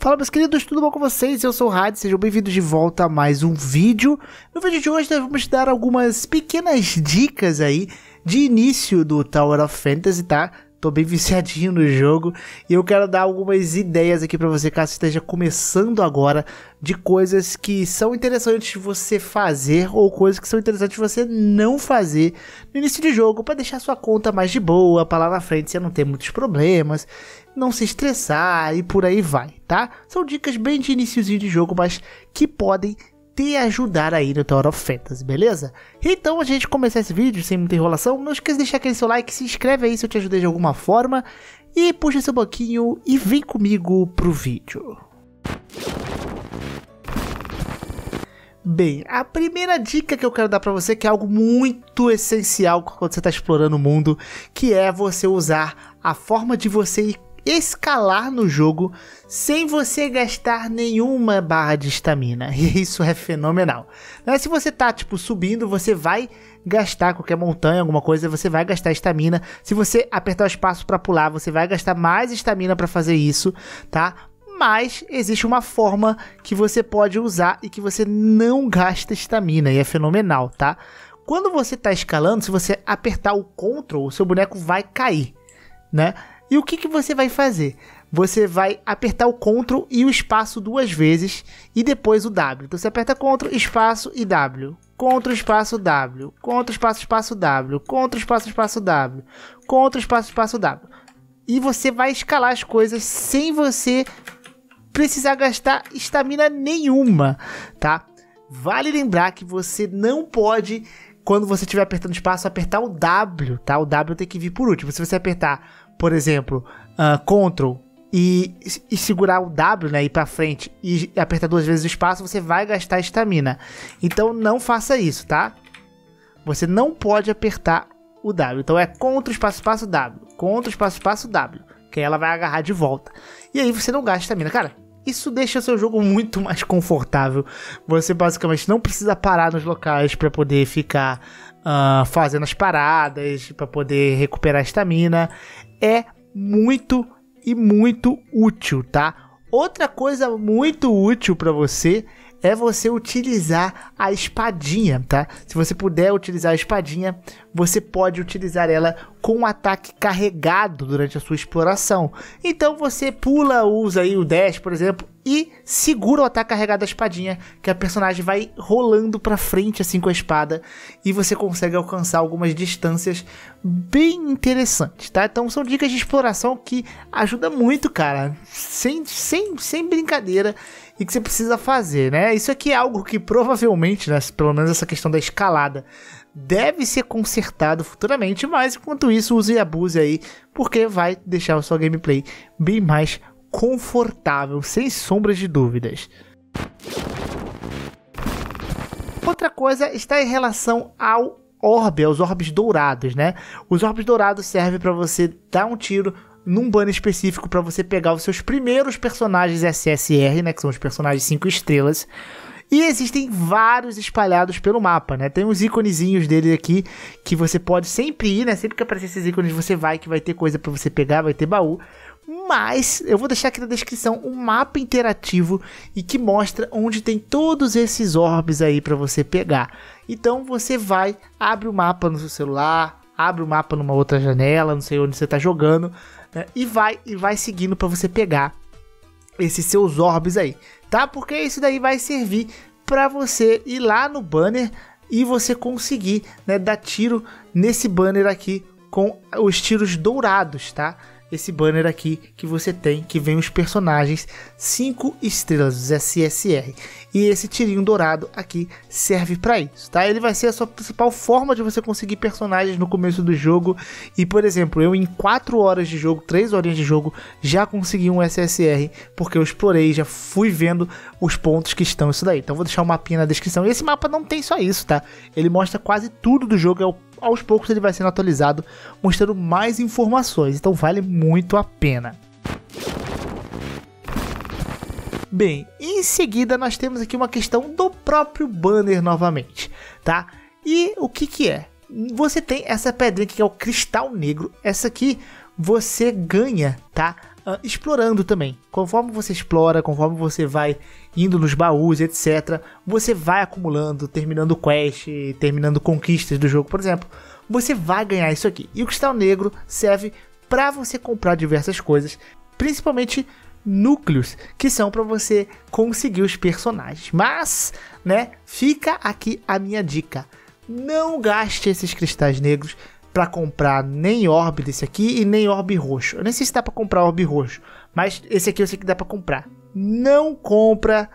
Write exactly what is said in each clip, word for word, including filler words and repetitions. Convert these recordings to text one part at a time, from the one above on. Fala meus queridos, tudo bom com vocês? Eu sou o Rad, sejam bem-vindos de volta a mais um vídeo. No vídeo de hoje nós vamos dar algumas pequenas dicas aí de início do Tower of Fantasy, tá? Tô bem viciadinho no jogo e eu quero dar algumas ideias aqui pra você caso esteja começando agora, de coisas que são interessantes você fazer ou coisas que são interessantes você não fazer no início de jogo, pra deixar sua conta mais de boa, pra lá na frente você não ter muitos problemas, não se estressar e por aí vai, tá? São dicas bem de iniciozinho de jogo, mas que podem te ajudar aí no Tower of Fantasy, beleza? Então, a gente começar esse vídeo sem muita enrolação, não esqueça de deixar aquele seu like, se inscreve aí se eu te ajudei de alguma forma, e puxa seu banquinho e vem comigo pro vídeo. Bem, a primeira dica que eu quero dar pra você, que é algo muito essencial quando você tá explorando o mundo, que é você usar a forma de você ir escalar no jogo sem você gastar nenhuma barra de estamina, e isso é fenomenal, né? Se você tá tipo subindo, você vai gastar qualquer montanha, alguma coisa, você vai gastar estamina. Se você apertar o espaço para pular, você vai gastar mais estamina para fazer isso, tá? Mas existe uma forma que você pode usar e que você não gasta estamina, e é fenomenal, tá? Quando você tá escalando, se você apertar o Ctrl, o seu boneco vai cair, né? E o que que você vai fazer? Você vai apertar o Ctrl e o espaço duas vezes e depois o W. Então você aperta Ctrl, espaço e W. Ctrl, espaço, W. Ctrl, espaço, espaço, W. Ctrl, espaço, espaço, W. Ctrl, espaço, espaço, W. E você vai escalar as coisas sem você precisar gastar estamina nenhuma, tá? Vale lembrar que você não pode, quando você estiver apertando espaço, apertar o W, tá? O W tem que vir por último. Se você apertar, por exemplo, uh, Ctrl e, e segurar o W, né, ir pra frente e apertar duas vezes o espaço, você vai gastar estamina. Então não faça isso, tá? Você não pode apertar o W. Então é Ctrl, espaço, espaço, W. Ctrl, espaço, espaço, W. Que aí ela vai agarrar de volta. E aí você não gasta estamina. Cara, isso deixa o seu jogo muito mais confortável. Você basicamente não precisa parar nos locais para poder ficar uh, fazendo as paradas, para poder recuperar a estamina. É muito e muito útil, tá? Outra coisa muito útil para você é você utilizar a espadinha, tá? Se você puder utilizar a espadinha, você pode utilizar ela com um ataque carregado durante a sua exploração. Então você pula, usa aí o dash, por exemplo, e segura o ataque carregado da espadinha, que a personagem vai rolando pra frente assim com a espada, e você consegue alcançar algumas distâncias bem interessantes, tá? Então são dicas de exploração que ajudam muito, cara, sem, sem, sem brincadeira, e que você precisa fazer, né? Isso aqui é algo que provavelmente, né, pelo menos essa questão da escalada, deve ser consertado futuramente, mas enquanto isso, use e abuse aí, porque vai deixar a sua gameplay bem mais confortável, sem sombras de dúvidas. Outra coisa está em relação ao orbe, aos orbes dourados, né? Os orbes dourados servem para você dar um tiro num banner específico, para você pegar os seus primeiros personagens S S R, né, que são os personagens cinco estrelas, e existem vários espalhados pelo mapa, né? Tem uns íconezinhos dele aqui que você pode sempre ir, né? Sempre que aparecer esses ícones você vai, que vai ter coisa pra você pegar, vai ter baú. Mas eu vou deixar aqui na descrição um mapa interativo e que mostra onde tem todos esses orbes aí pra você pegar. Então você vai, abre o mapa no seu celular, abre o mapa numa outra janela, não sei onde você tá jogando, né? E vai, e vai seguindo pra você pegar esses seus orbes aí, tá? Porque isso daí vai servir para você ir lá no banner e você conseguir, né, dar tiro nesse banner aqui com os tiros dourados, tá? Esse banner aqui que você tem, que vem os personagens cinco estrelas, os S S R. E esse tirinho dourado aqui serve para isso, tá? Ele vai ser a sua principal forma de você conseguir personagens no começo do jogo. E, por exemplo, eu em quatro horas de jogo, três horinhas de jogo, já consegui um S S R, porque eu explorei, já fui vendo os pontos que estão isso daí. Então vou deixar um mapinha na descrição. E esse mapa não tem só isso, tá? Ele mostra quase tudo do jogo, é o aos poucos ele vai sendo atualizado, mostrando mais informações, então vale muito a pena. Bem, em seguida nós temos aqui uma questão do próprio banner novamente, tá? E o que que é? Você tem essa pedrinha aqui, que é o cristal negro, essa aqui você ganha, tá? uh, explorando também. Conforme você explora, conforme você vai indo nos baús, etcétera, você vai acumulando, terminando quest, terminando conquistas do jogo, por exemplo. Você vai ganhar isso aqui. E o Cristal Negro serve para você comprar diversas coisas, principalmente núcleos, que são para você conseguir os personagens. Mas, né, fica aqui a minha dica. Não gaste esses cristais negros para comprar nem orbe desse aqui e nem orbe roxo. Eu nem sei se dá para comprar orbe roxo, mas esse aqui eu sei que dá para comprar. Não compra,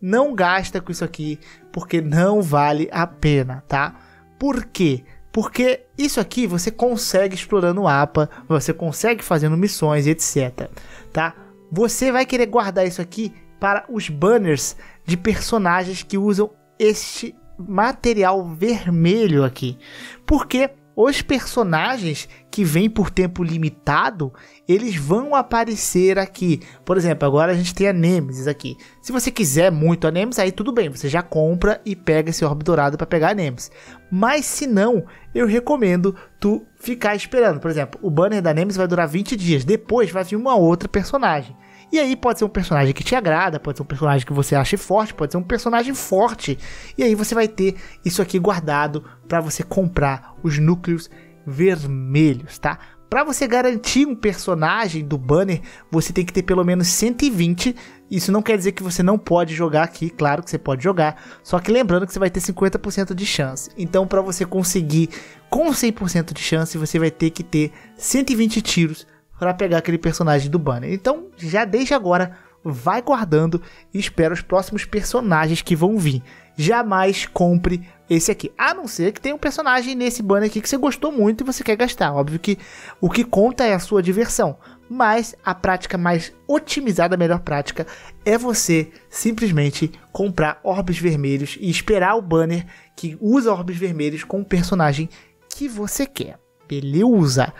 não gasta com isso aqui, porque não vale a pena, tá? Por quê? Porque isso aqui você consegue explorando o mapa, você consegue fazendo missões, etcétera, tá? Você vai querer guardar isso aqui para os banners de personagens que usam este material vermelho aqui. Porque os personagens que vêm por tempo limitado, eles vão aparecer aqui. Por exemplo, agora a gente tem a Nemesis aqui. Se você quiser muito a Nemesis, aí tudo bem, você já compra e pega esse orbe dourado para pegar a Nemesis. Mas se não, eu recomendo tu ficar esperando. Por exemplo, o banner da Nemesis vai durar vinte dias, depois vai vir uma outra personagem. E aí pode ser um personagem que te agrada, pode ser um personagem que você ache forte, pode ser um personagem forte. E aí você vai ter isso aqui guardado para você comprar os núcleos vermelhos, tá? Para você garantir um personagem do banner, você tem que ter pelo menos cento e vinte. Isso não quer dizer que você não pode jogar aqui, claro que você pode jogar. Só que lembrando que você vai ter cinquenta por cento de chance. Então para você conseguir com cem por cento de chance, você vai ter que ter cento e vinte tiros. Para pegar aquele personagem do banner. Então já deixa agora, vai guardando e espera os próximos personagens que vão vir. Jamais compre esse aqui, a não ser que tenha um personagem nesse banner aqui que você gostou muito e você quer gastar. Óbvio que o que conta é a sua diversão, mas a prática mais otimizada, a melhor prática, é você simplesmente comprar orbes vermelhos e esperar o banner que usa orbes vermelhos com o personagem que você quer. Beleza?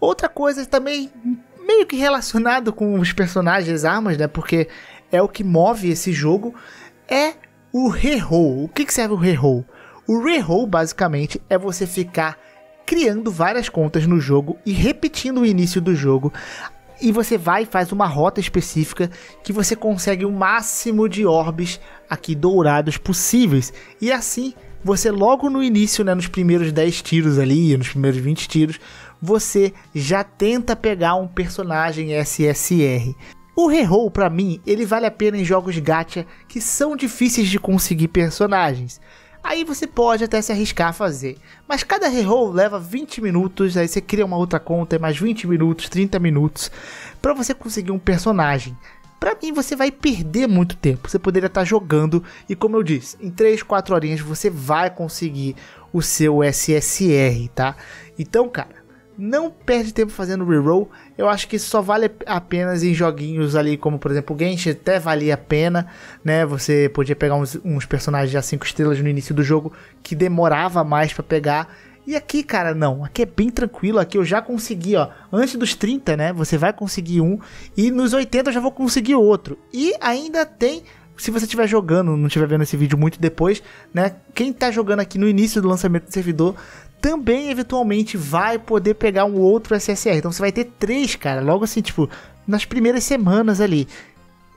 Outra coisa também meio que relacionado com os personagens, armas, né? Porque é o que move esse jogo, é o reroll. O que que serve o reroll? O reroll basicamente é você ficar criando várias contas no jogo e repetindo o início do jogo. E você vai e faz uma rota específica que você consegue o máximo de orbes aqui dourados possíveis. E assim, você logo no início, né, nos primeiros dez tiros ali, nos primeiros vinte tiros, você já tenta pegar um personagem S S R. O reroll, pra mim, ele vale a pena em jogos gacha que são difíceis de conseguir personagens. Aí você pode até se arriscar a fazer. Mas cada reroll leva vinte minutos, aí você cria uma outra conta, é mais vinte minutos, trinta minutos, pra você conseguir um personagem. Pra mim, você vai perder muito tempo. Você poderia estar jogando e, como eu disse, em três, quatro horinhas você vai conseguir o seu S S R, tá? Então, cara, não perde tempo fazendo reroll. Eu acho que isso só vale apenas em joguinhos ali, como por exemplo o Genshin, até valia a pena, né? Você podia pegar uns, uns personagens já cinco estrelas no início do jogo, que demorava mais pra pegar. E aqui, cara, não. Aqui é bem tranquilo. Aqui eu já consegui, ó, antes dos trinta, né? Você vai conseguir um. E nos oitenta eu já vou conseguir outro. E ainda tem... Se você estiver jogando, não estiver vendo esse vídeo muito depois, né? Quem tá jogando aqui no início do lançamento do servidor também eventualmente vai poder pegar um outro S S R. Então você vai ter três, cara, logo assim, tipo, nas primeiras semanas ali.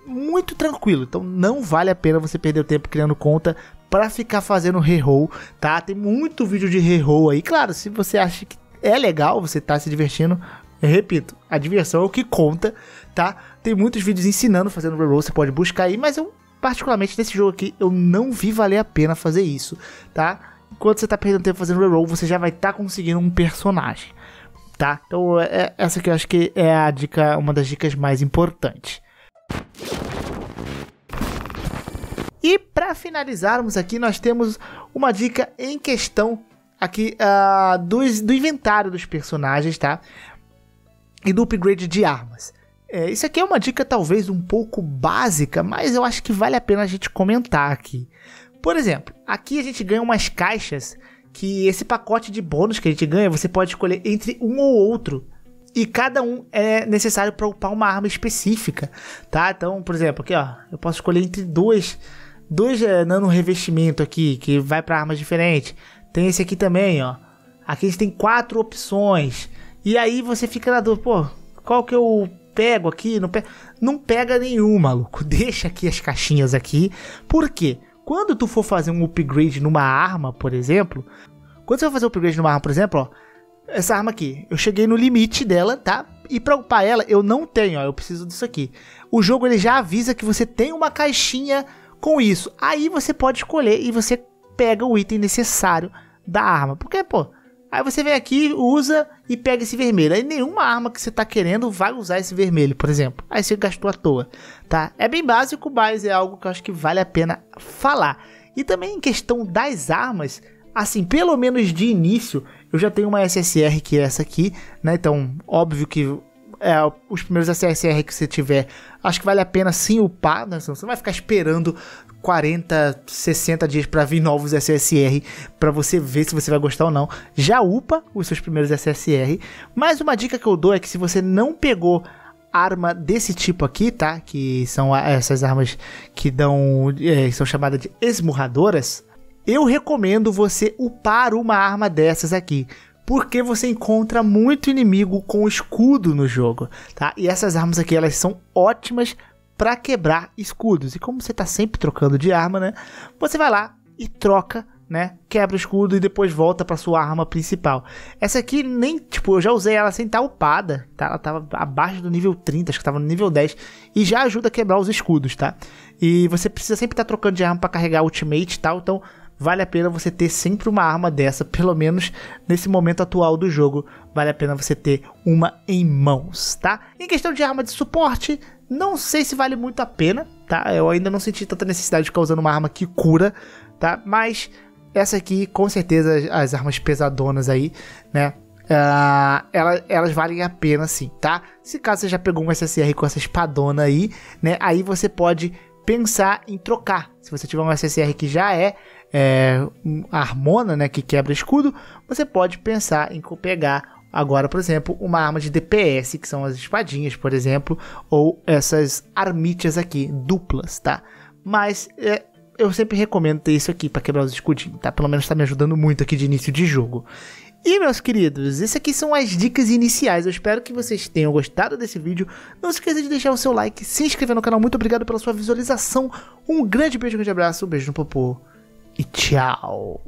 Muito tranquilo. Então não vale a pena você perder o tempo criando conta para ficar fazendo reroll, tá? Tem muito vídeo de reroll aí. Claro, se você acha que é legal, você tá se divertindo, eu repito, a diversão é o que conta, tá? Tem muitos vídeos ensinando fazendo reroll, você pode buscar aí, mas eu particularmente nesse jogo aqui, eu não vi valer a pena fazer isso, tá? Enquanto você tá perdendo tempo fazendo reroll, você já vai estar tá conseguindo um personagem, tá? Então é, essa aqui eu acho que é a dica, uma das dicas mais importantes. E para finalizarmos aqui, nós temos uma dica em questão aqui uh, dos, do inventário dos personagens, tá? E do upgrade de armas. É, isso aqui é uma dica talvez um pouco básica, mas eu acho que vale a pena a gente comentar aqui. Por exemplo, aqui a gente ganha umas caixas que esse pacote de bônus que a gente ganha, você pode escolher entre um ou outro. E cada um é necessário para upar uma arma específica, tá? Então, por exemplo, aqui ó, eu posso escolher entre dois, dois é, nano revestimento aqui, que vai para armas diferentes. Tem esse aqui também, ó. Aqui a gente tem quatro opções. E aí você fica na dúvida, pô, qual que eu pego aqui? Não, pe não pega nenhum, maluco. Deixa aqui as caixinhas aqui. Por quê? Quando tu for fazer um upgrade numa arma, por exemplo... Quando você for fazer um upgrade numa arma, por exemplo, ó... Essa arma aqui, eu cheguei no limite dela, tá? E pra upar ela, eu não tenho, ó, eu preciso disso aqui. O jogo, ele já avisa que você tem uma caixinha com isso. Aí você pode escolher e você pega o item necessário da arma. Porque, pô... Aí você vem aqui, usa e pega esse vermelho. Aí nenhuma arma que você tá querendo vai usar esse vermelho, por exemplo. Aí você gastou à toa, tá? É bem básico, mas é algo que eu acho que vale a pena falar. E também em questão das armas, assim, pelo menos de início, eu já tenho uma S S R que é essa aqui, né? Então, óbvio que é, os primeiros S S R que você tiver, acho que vale a pena sim upar, né? Você não vai ficar esperando quarenta, sessenta dias para vir novos S S R para você ver se você vai gostar ou não. Já upa os seus primeiros S S R. Mas uma dica que eu dou é que se você não pegou arma desse tipo aqui, tá? Que são essas armas que dão, é, são chamadas de esmurradoras, eu recomendo você upar uma arma dessas aqui, porque você encontra muito inimigo com escudo no jogo, tá? E essas armas aqui, elas são ótimas para quebrar escudos. E como você tá sempre trocando de arma, né? Você vai lá e troca, né? Quebra o escudo e depois volta para sua arma principal. Essa aqui nem, tipo, eu já usei ela sem estar upada, tá? Ela tava abaixo do nível trinta, acho que tava no nível dez, e já ajuda a quebrar os escudos, tá? E você precisa sempre estar tá trocando de arma para carregar ultimate e tal, então vale a pena você ter sempre uma arma dessa, pelo menos nesse momento atual do jogo, vale a pena você ter uma em mãos, tá? Em questão de arma de suporte, não sei se vale muito a pena, tá? Eu ainda não senti tanta necessidade de ficar usando uma arma que cura, tá? Mas essa aqui, com certeza, as armas pesadonas aí, né? Uh, elas, elas valem a pena sim, tá? Se caso você já pegou um S S R com essa espadona aí, né? Aí você pode pensar em trocar. Se você tiver um S S R que já é, é armona, né, que quebra escudo, você pode pensar em pegar agora, por exemplo, uma arma de D P S, que são as espadinhas, por exemplo, ou essas armítias aqui, duplas, tá? Mas é, eu sempre recomendo ter isso aqui para quebrar os escudinhos, tá? Pelo menos tá me ajudando muito aqui de início de jogo. E, meus queridos, essas aqui são as dicas iniciais. Eu espero que vocês tenham gostado desse vídeo. Não se esqueça de deixar o seu like, se inscrever no canal. Muito obrigado pela sua visualização. Um grande beijo, um grande abraço, um beijo no popô e tchau!